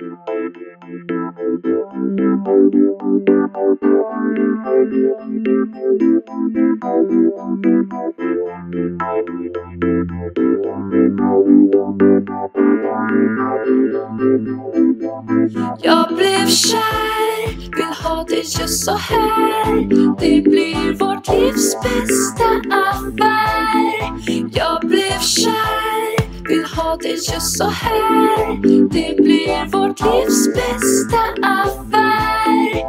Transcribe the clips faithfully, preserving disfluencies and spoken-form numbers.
Your blue shine will hold it just so high. The blue world lives best that I find. Your blue shine will hold it just so high. The blue world lives best that I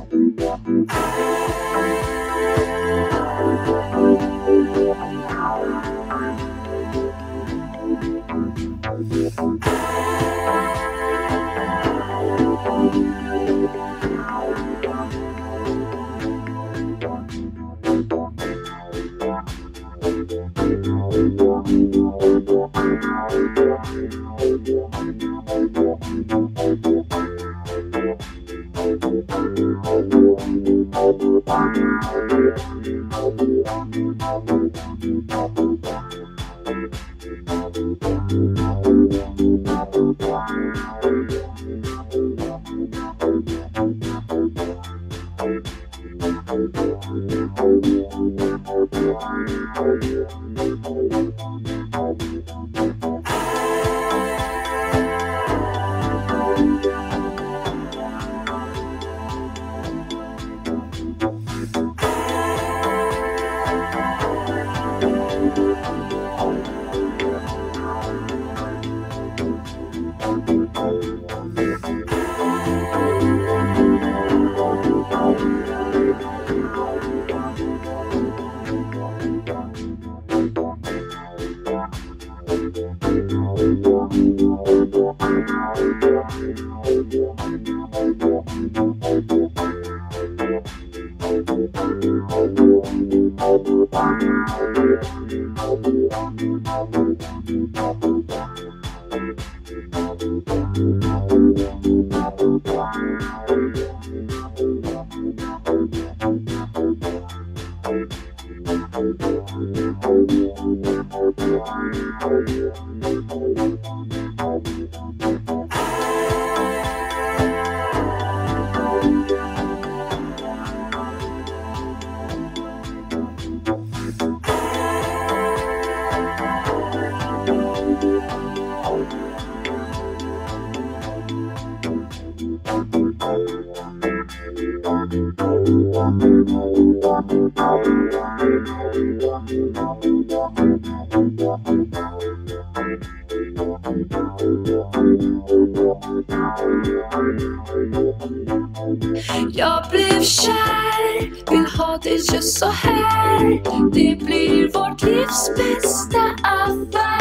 find. Your blue shine will hold it just so high. The blue world lives best that I find.